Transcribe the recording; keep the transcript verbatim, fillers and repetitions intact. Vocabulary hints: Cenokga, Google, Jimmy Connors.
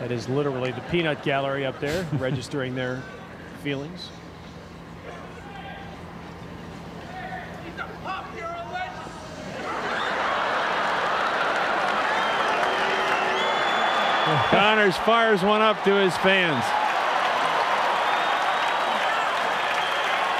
That is literally the peanut gallery up there registering their feelings. Connors fires one up to his fans.